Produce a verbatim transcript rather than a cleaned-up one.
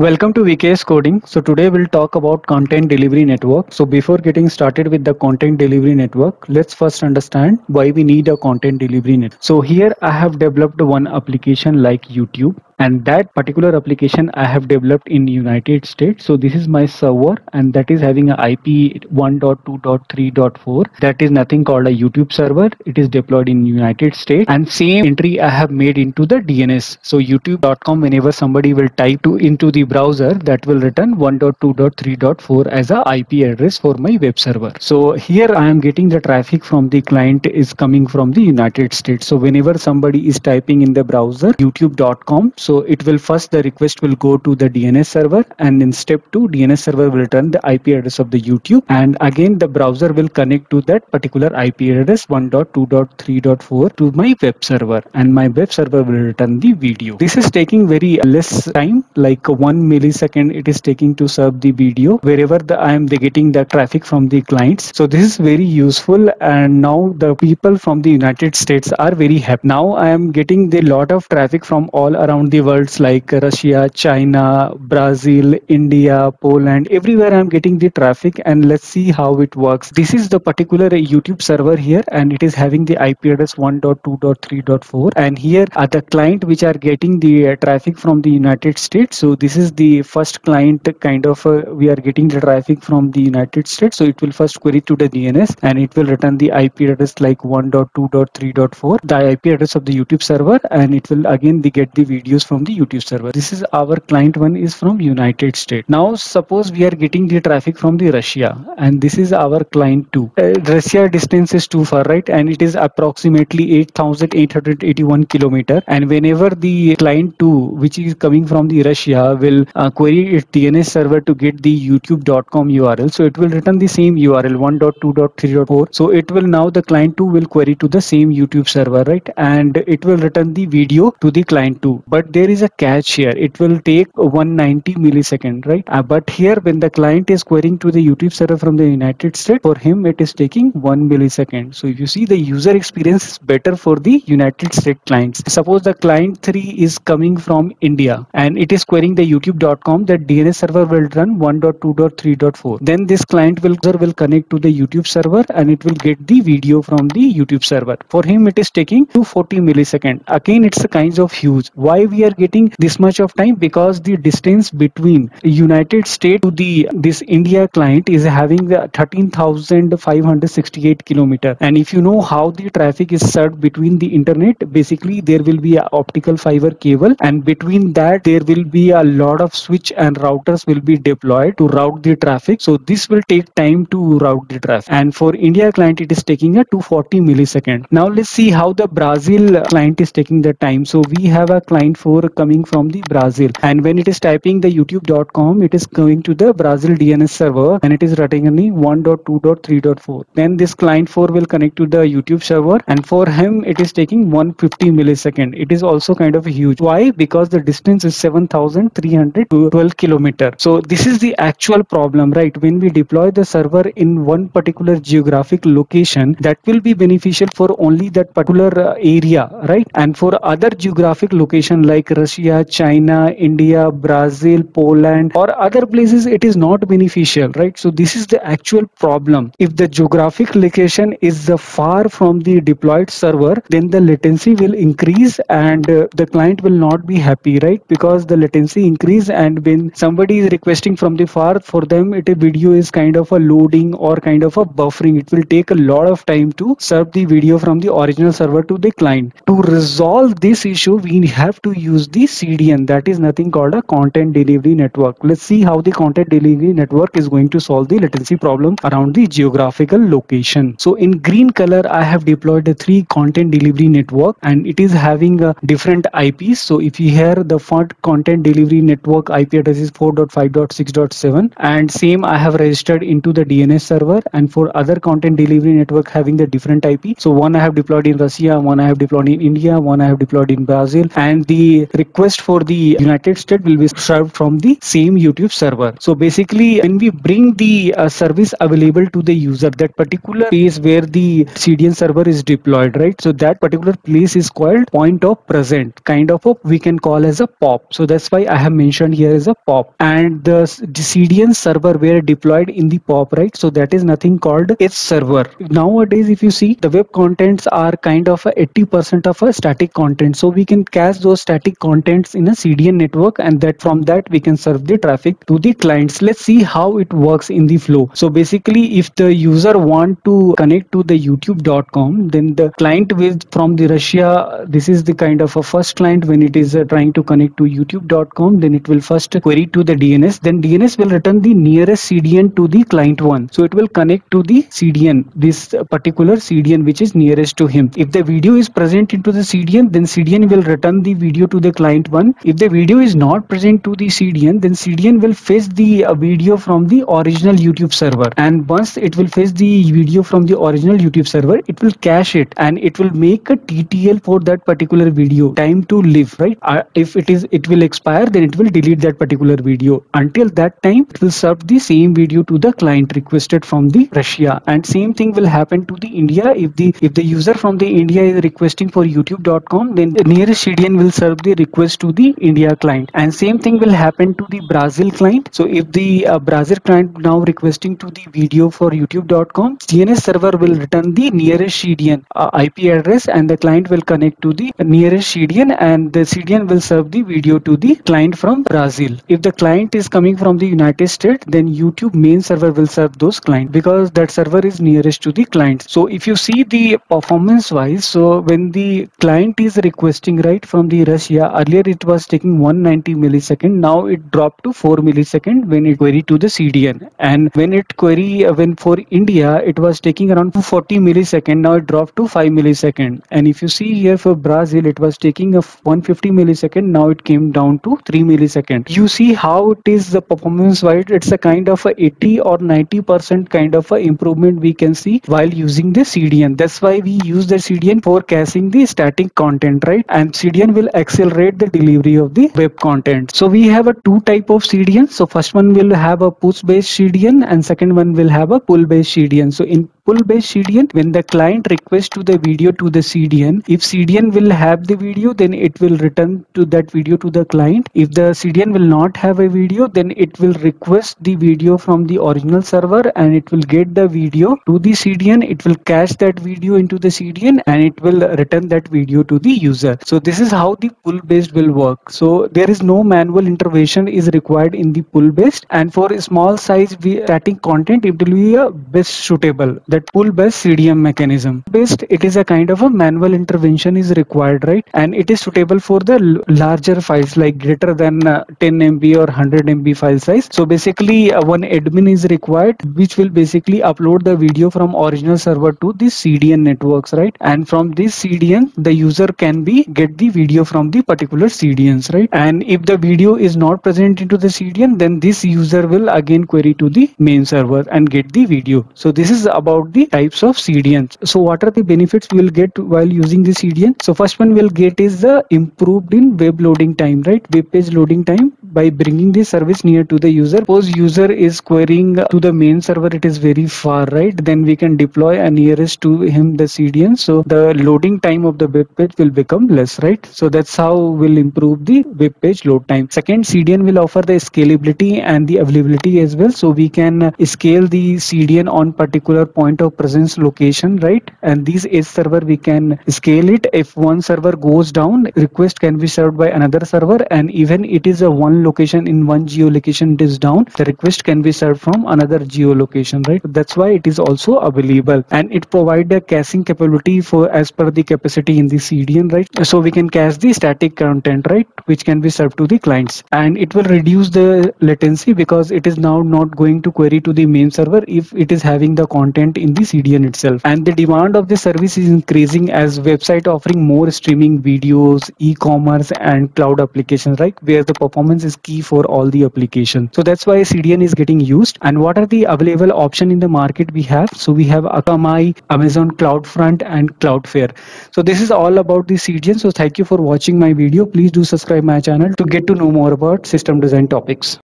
Welcome to V K S Coding. So today we'll talk about Content Delivery Network. So before getting started with the Content Delivery Network, let's first understand why we need a Content Delivery Network. So here I have developed one application like YouTube, and that particular application I have developed in United States. So this is my server, and that is having an I P one dot two dot three dot four. That is nothing called a YouTube server. It is deployed in United States, and same entry I have made into the D N S. So youtube dot com, whenever somebody will type to into the browser, that will return one dot two dot three dot four as a I P address for my web server. So here I am getting the traffic from the client is coming from the United States. So whenever somebody is typing in the browser youtube dot com, so So it will first the request will go to the D N S server, and in step two D N S server will return the I P address of the YouTube, and again the browser will connect to that particular I P address one dot two dot three dot four to my web server, and my web server will return the video. This is taking very less time, like one millisecond it is taking to serve the video wherever the, I am the getting the traffic from the clients. So this is very useful, and now the people from the United States are very happy. Now I am getting the lot of traffic from all around the worlds like Russia, China, Brazil, India, Poland, everywhere I'm getting the traffic, and let's see how it works. This is the particular YouTube server here, and it is having the I P address one dot two dot three dot four, and here are the client which are getting the traffic from the United States. So this is the first client kind of uh, we are getting the traffic from the United States. So it will first query to the D N S, and it will return the I P address like one dot two dot three dot four, the I P address of the YouTube server, and it will again they get the videos from the YouTube server. This is our client one is from United States. Now suppose we are getting the traffic from the Russia, and this is our client two. Uh, Russia distance is too far, right? And it is approximately eight thousand eight hundred eighty-one kilometer. And whenever the client two, which is coming from the Russia, will uh, query its D N S server to get the youtube dot com U R L, so it will return the same U R L one dot two dot three dot four. So it will now the client two will query to the same YouTube server, right? And it will return the video to the client two. But there is a catch here. It will take one hundred ninety milliseconds, right? Uh, but here when the client is querying to the YouTube server from the United States, for him it is taking one millisecond. So if you see, the user experience is better for the United States clients. Suppose the client three is coming from India, and it is querying the youtube dot com. That D N S server will run one dot two dot three dot four. Then this client will, will connect to the YouTube server, and it will get the video from the YouTube server. For him it is taking two hundred forty milliseconds. Again it's a kind of huge. Why we are getting this much of time? Because the distance between United States to the this India client is having the thirteen thousand five hundred sixty-eight kilometer, and if you know how the traffic is served between the internet, basically there will be a optical fiber cable, and between that there will be a lot of switch and routers will be deployed to route the traffic. So this will take time to route the traffic, and for India client it is taking a two hundred forty millisecond. Now let's see how the Brazil client is taking the time. So we have a client for coming from the Brazil, and when it is typing the youtube dot com, it is going to the Brazil D N S server, and it is returning one dot two dot three dot four. Then this client four will connect to the YouTube server, and for him it is taking one hundred fifty millisecond. It is also kind of huge. Why? Because the distance is seven thousand three hundred twelve kilometer. So this is the actual problem, right? When we deploy the server in one particular geographic location, that will be beneficial for only that particular uh, area, right? And for other geographic location like Russia, China, India, Brazil, Poland or other places, it is not beneficial, right? So this is the actual problem. If the geographic location is far from the deployed server, then the latency will increase, and uh, the client will not be happy, right? Because the latency increase, and when somebody is requesting from the far, for them it a video is kind of a loading or kind of a buffering. It will take a lot of time to serve the video from the original server to the client. To resolve this issue, we have to use the C D N, that is nothing called a Content Delivery Network. Let's see how the Content Delivery Network is going to solve the latency problem around the geographical location. So in green color I have deployed a three Content Delivery Network, and it is having a different I Ps. So if you hear the font Content Delivery Network I P address is four dot five dot six dot seven, and same I have registered into the D N S server, and for other Content Delivery Network having the different I P. So one I have deployed in Russia, one I have deployed in India, one I have deployed in Brazil, and the the request for the United States will be served from the same YouTube server. So basically, when we bring the uh, service available to the user, that particular place where the C D N server is deployed, right? So that particular place is called point of present, kind of a, we can call as a P O P. So that's why I have mentioned here as a P O P. And the, the C D N server were deployed in the P O P, right? So that is nothing called its server. Nowadays, if you see, the web contents are kind of eighty percent of a static content. So we can cache those static contents in a C D N network, and that from that we can serve the traffic to the clients. Let's see how it works in the flow. So basically, if the user want to connect to the youtube dot com, then the client will from the Russia, this is the kind of a first client. When it is uh, trying to connect to youtube dot com, then it will first query to the D N S, then D N S will return the nearest C D N to the client one. So it will connect to the C D N, this particular C D N which is nearest to him. If the video is present into the C D N, then C D N will return the video to the client one. If the video is not present to the C D N, then C D N will fetch the uh, video from the original YouTube server, and once it will fetch the video from the original YouTube server, it will cache it and it will make a T T L for that particular video, time to live, right? Uh, if it is, it will expire, then it will delete that particular video. Until that time, it will serve the same video to the client requested from the Russia, and same thing will happen to the India. If the if the user from the India is requesting for youtube dot com, then the nearest C D N will serve the request to the India client, and same thing will happen to the Brazil client. So if the uh, Brazil client now requesting to the video for youtube dot com, D N S server will return the nearest C D N uh, I P address, and the client will connect to the nearest C D N, and the C D N will serve the video to the client from Brazil. If the client is coming from the United States, then YouTube main server will serve those clients because that server is nearest to the client. So if you see the performance wise, so when the client is requesting right from the Russia, earlier it was taking one hundred ninety milliseconds, now it dropped to four milliseconds when it query to the C D N, and when it query uh, when for India it was taking around forty milliseconds, now it dropped to five milliseconds. And if you see here for Brazil, it was taking a one hundred fifty milliseconds, now it came down to three milliseconds. You see how it is the performance wise, it's a kind of a eighty or ninety percent kind of a improvement we can see while using the C D N. That's why we use the C D N for caching the static content, right? And C D N will accelerate the delivery of the web content. So we have a two type of C D N. So first one will have a push based C D N and second one will have a pull based C D N. So in pull based C D N, when the client requests to the video to the C D N, if C D N will have the video, then it will return to that video to the client. If the C D N will not have a video, then it will request the video from the original server and it will get the video to the C D N. It will cache that video into the C D N and it will return that video to the user. So this is how the pull based will work. So there is no manual intervention is required in the pull based, and for a small size static content it will be a best suitable, that pull based C D N mechanism. Based, it is a kind of a manual intervention is required, right? And it is suitable for the larger files like greater than uh, ten M B or one hundred M B file size. So basically uh, one admin is required which will basically upload the video from original server to the C D N networks, right? And from this C D N the user can be get the video from the particular C D Ns, right? And if the video is not present into the C D N, then this user will again query to the main server and get the video. So this is about the types of C D Ns. So what are the benefits we will get while using the C D N? So first one we'll get is the improved in web loading time, right? Web page loading time by bringing the service near to the user. Suppose user is querying to the main server, it is very far, right? Then we can deploy a nearest to him the C D N, so the loading time of the web page will become less, right? So that's how we'll improve the web page load time. Second, C D N will offer the scalability and the availability as well. So we can scale the C D N on particular point of presence location, right? And these edge server we can scale it. If one server goes down, request can be served by another server, and even it is a one location in one geolocation it is down, the request can be served from another geolocation, right? That's why it is also available, and it provides a caching capability for as per the capacity in the C D N, right? So we can cache the static content, right, which can be served to the clients, and it will reduce the latency because it is now not going to query to the main server if it is having the content in the C D N itself. And the demand of the service is increasing as website offering more streaming videos, e-commerce and cloud applications, right, where the performance is is key for all the application. So that's why C D N is getting used. And what are the available option in the market we have? So we have Akamai, Amazon Cloudfront and Cloudflare. So this is all about the C D N. So thank you for watching my video. Please do subscribe my channel to get to know more about system design topics.